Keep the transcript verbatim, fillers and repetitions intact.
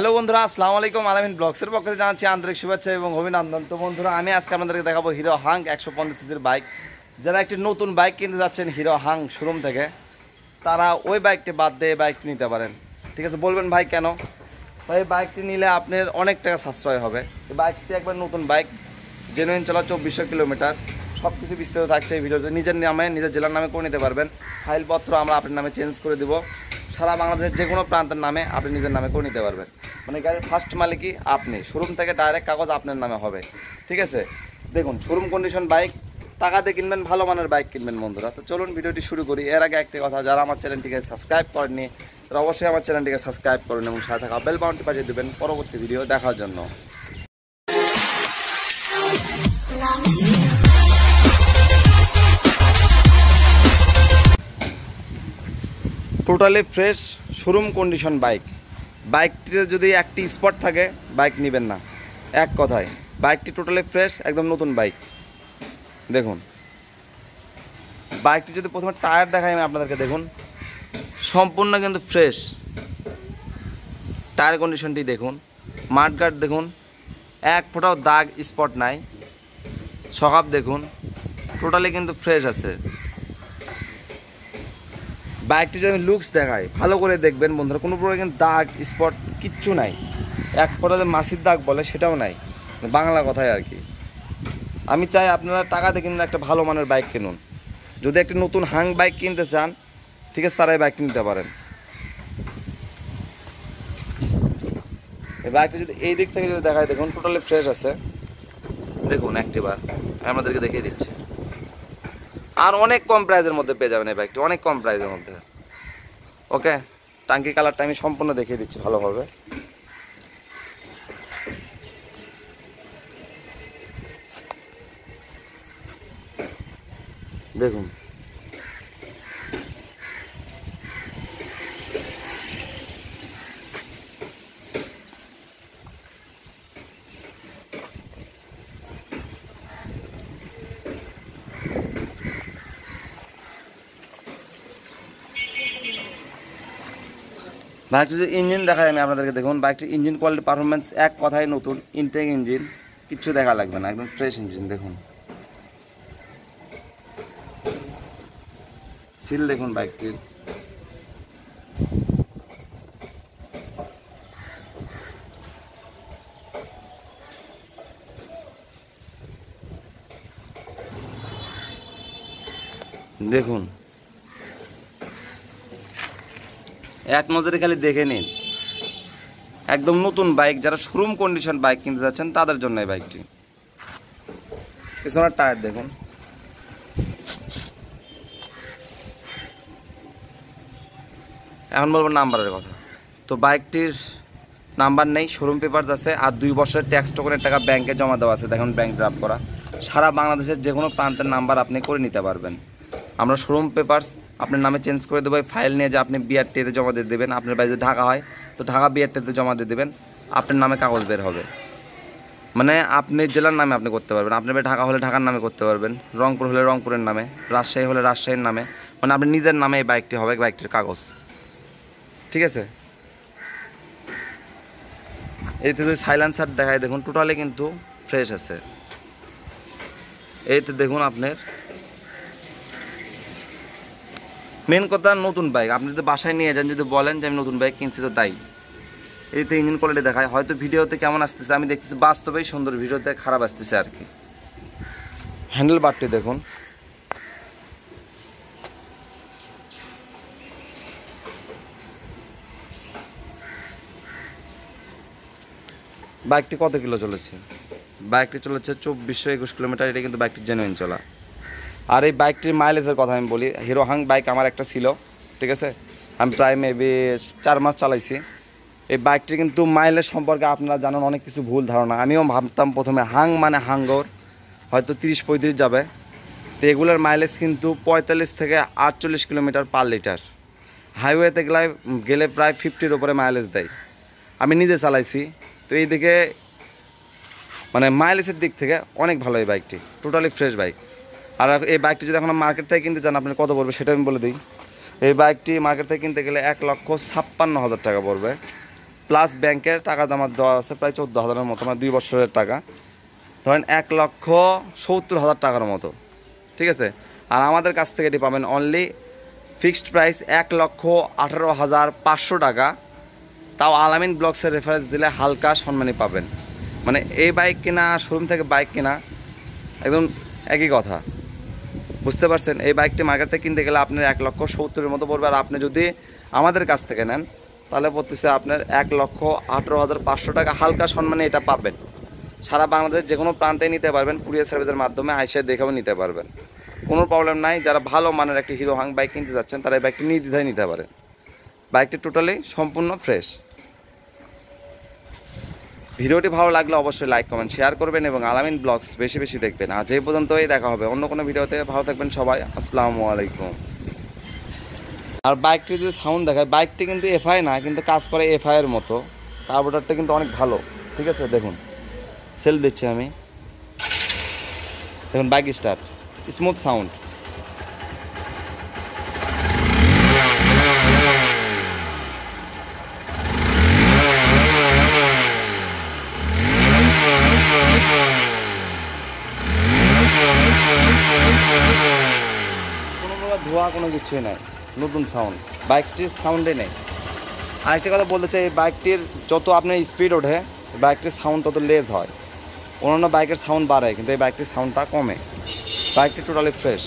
Hello बंधुरा अस्सलामु आलैकुम आलामिन blogs एर पक्ष जानाच्छि आंतरिक शुभेच्छा और अभिनंदन। तो बंधुरा आमी आजके आपनादेरके देखाबो हिरो हांक एक सौ पचास सीसीर बाइक। जारा एकटी नतून बाइक किनते जाচ্ছেন हिरो हांक शोरूम थेके तारा ओई बाइकटी बाद दिये बाइकटी निते पारेन। ठीक आछे, बोलबेन भाई केन? भाई बाइकटी निले आपनार अनेक टाका साश्रय होबे। एई बाइकटी एकबार नतून बाइक, जेनुइन चला चौबीसशो किलोमीटर, सब किछु विस्तारित थाकছে এই ভিডিওতে। নিজের নামে নিজের জেলার নামে করে নিতে পারবেন। ফাইলপত্র আমরা আপনার নামে চেঞ্জ করে দেব। सारा बांग्लादेश जे कोनो प्रांतर नामे आपनी निजेर नामे करे निते पारबेन। माने गाड़िर फार्स्ट मालिकई आपनी, शोरूम थेके डायरेक्ट कागज आपनार नामे होबे। ठीक आछे, देखुन शोरूम कंडिशन बाइक, टाका दिये किनबेन, भालो मानेर बाइक किनबेन बंधुरा। तो चलुन भिडियोटी शुरू करी। एर आगे एकटी कथा, जारा आमार चैनेलटिके सबस्क्राइब करेननि तारा अवश्यई आमार चैनेलटिके सबस्क्राइब करुन एबं साथे थाका बेल बाटनटी बाजिये दिबेन परवर्ती भिडियो देखार जन्य। Totally fresh showroom condition bike. बाइकटी जो एक स्पट थाके बाइक नीबेन ना, एक कथाय बाइकटी टोटाली फ्रेश एकदम नतून बाइक। देखुन बाइकटी जो प्रथम टायर देखाई आमि आपनादेरके, देखुन सम्पूर्ण किन्तु फ्रेश टायर कंडिशनटी देखुन, माठघाट देखुन, एक फोटाओ दाग स्पट नाई, सकाब देखुन टोटाली किन्तु फ्रेश आछे। बाइकटी जो लुक्स देखाई भालो करे देखबेन बंधुरा, कोनो प्रकार दाग स्पट किच्छु नाई, एक फोटा जो मासिर दाग बोले सेटाओ नाई, बांगला कथाय आर कि। आमि चाই আপনারা টাকা দিয়ে কিনুন, একটা ভালো মানের বাইক কিনুন। যদি একটা নতুন হাঙ্ক বাইক কিনতে চান, ঠিক আছে, তারাই বাইক নিতে পারেন। এই বাইকটা যদি এই দিক থেকে যদি দেখাই, দেখুন টোটালি ফ্রেশ আছে। দেখুন একবার আমাদেরকে দেখিয়ে দিচ্ছি। और अनेक कम प्राइजर मध्य पे जाबेन बाइकटी, अनेक कम प्राइजर मध्य। ओके, टांकी कलर टाइम सम्पूर्ण देखिए दिच्छी भालोभाबे। देखुन बाइकटी जो इंजिन देखा है, देखुन बाइकटी इंजिन क्वालिटी परफरमेंस एक कथाय नतून, इनटेक इंजिन किच्छू देखा लागबे ना, एकदम फ्रेश इंजिन। देखुन सील देखुन बाइकटी, देखुन एक नजरे खाली देखे नीन, एकदम नतून बाइक। जरा शोरूम कंडिशन बाइक किनते যাচ্ছেন তাদের জন্য এই বাইকটি। পিছনের টায়ার দেখুন, এখন বলবো নাম্বারের কথা। তো বাইকটির নাম্বার নেই, শোরুম পেপারস আছে, আর দুই বছরের ট্যাক্স টোকনের টাকা ব্যাংকে জমা দেওয়া আছে। দেখুন ব্যাংক ড্রাফট করা। সারা বাংলাদেশের যে কোনো প্রান্তের নাম্বার আপনি করে নিতে পারবেন। আমরা শোরুম পেপারস अपने नामे चेंज कर देव। फाइल नहीं जाए अपनी बीआरटी जमा दिए देवें। अपने बाड़ी ढाका है तो ढाका बीआरटी जमा दिए देवें। अपन नामे कागज बेर हो मैंने अपनी जिलार नामे अपनी करते हैं। अपने बाड़ी ढाका ढाकार नामे करते, रंगपुर हम रंगपुर नामे, राजशाही हम राजशाहर नामे, मैंने अपनी निजे नामे बाइकटी है, बाइकटर कागज। ठीक है, ये जो साइलेंसर देखा देखो टोटाली क्योंकि फ्रेश आई। तो देखो अपने मेन कथा नतून बाइक अपनी जो बसाय नहीं जान, जो बोलें नतून बाइक किनছি तो ताई। ये तो इंजिन क्वालिटी देखा है तो भिडियोते केमन आसतेছে आमी देखतेছি, वास्तवे सुंदर, भिडियोते खराब आसतेছে आर कि। हैंडल बारटी देखुन, बाइकटी कत किलो चलेছে? बाइकटी चलेছে चौबीस सौ इक्कीस किलोमीटर। এটা কিন্তু बाइकटी জেনুইন চলা। और ये बाइकटर माइलेजर कथा हमें बोली, हिरो हांक बाइक हमारे एक छो। ठीक है, हमें प्राय मे बी चार मास चालाइसी। ये बाइकटी क्योंकि माइलेज सम्पर्के अपना जानान अनेक किछु भूल धारणा। आमिओ भाबताम प्रथमे हांग माने हांगर हयतो त्रिश पैंतीस जाबे। तो एगुलार माइलेज क्योंकि पैंतालिस थेके आठचल्लिस किलोमीटर पर लिटार। हाईवेते गेले गेले प्राय फिफ्टिर उपरे माइलेज देय। आमि निजे चालाइसी तो एई दिके माने माइलेजर दिक थेके अनेक भालो। ये बाइकटी टोटाली फ्रेश बाइक। और ये बाइकटी जो अपना मार्केट थे किनते जान अपनी कत पड़े से दी। ये बाइकटी मार्केट थे किनते गेले एक लक्ष छप्पन्न हज़ार टाका पड़े। প্লাস ব্যাংকের টাকা জমা দেওয়া আছে প্রায় চোদ্দ হাজারের মতো, মানে দুই বছরের টাকা, ধরেন এক লক্ষ সত্তর হাজার টাকার মতো, ঠিক আছে। আর আমাদের কাছ থেকে এটি পাবেন অনলি ফিক্সড প্রাইস এক লক্ষ আঠারো হাজার পাঁচশো টাকা, তাও আলামিন ব্লগসের রেফারেন্স দিলে হালকা সম্মানী পাবেন। মানে এই বাইক কেনা শোরুম থেকে বাইক কেনা একদম একই কথা, বুঝতে পারছেন। এই বাইকটি মার্কেটে কিনতে গেলে আপনার এক লক্ষ সত্তরের মতো পড়বে, আর আপনি যদি আমাদের কাছ থেকে নেন তাহলে পড়তেছে আপনার এক লক্ষ আঠারো হাজার পাঁচশো টাকা হালকা সম্মানে এটা পাবেন। সারা বাংলাদেশ যে কোনো প্রান্তে নিতে পারবেন, কুরিয়ার সার্ভিসের মাধ্যমে আইসে দেখেও নিতে পারবেন, কোনো প্রবলেম নাই। যারা ভালো মানের একটি হিরো হাঙ্ক বাইক কিনতে যাচ্ছেন তারা এই বাইকটি নির্দ্বিধায় নিতে পারেন। বাইকটি টোটালি সম্পূর্ণ ফ্রেশ। ভিডিওটি ভালো লাগলে অবশ্যই লাইক কমেন্ট শেয়ার করবেন এবং আলামিন ব্লগস বেশি বেশি দেখবেন। আজ এই পর্যন্তই, দেখা হবে অন্য কোনো ভিডিওতে। ভালো থাকবেন সবাই, আসসালামু আলাইকুম। আর বাইকটি যদি সাউন্ড দেখায়, বাইকটি কিন্তু এফআই না, কিন্তু কাজ করে এফআইয়ের মতো। কার্বোরেটরটা কিন্তু অনেক ভালো, ঠিক আছে। দেখুন সেল দিচ্ছি আমি, দেখুন বাইক স্টার্ট, স্মুথ সাউন্ড। ধোয়া কোনো কিছুই নাই, নতুন সাউন্ড, বাইকটির সাউন্ডে নেই। আরেকটা কথা বলতে চাই, এই বাইকটির যত আপনার স্পিড ওঠে বাইকটির সাউন্ড তত লেজ হয়, অন্যান্য বাইকের সাউন্ড বাড়ে, কিন্তু এই বাইকটির সাউন্ডটা কমে। বাইকটি টোটালি ফ্রেশ।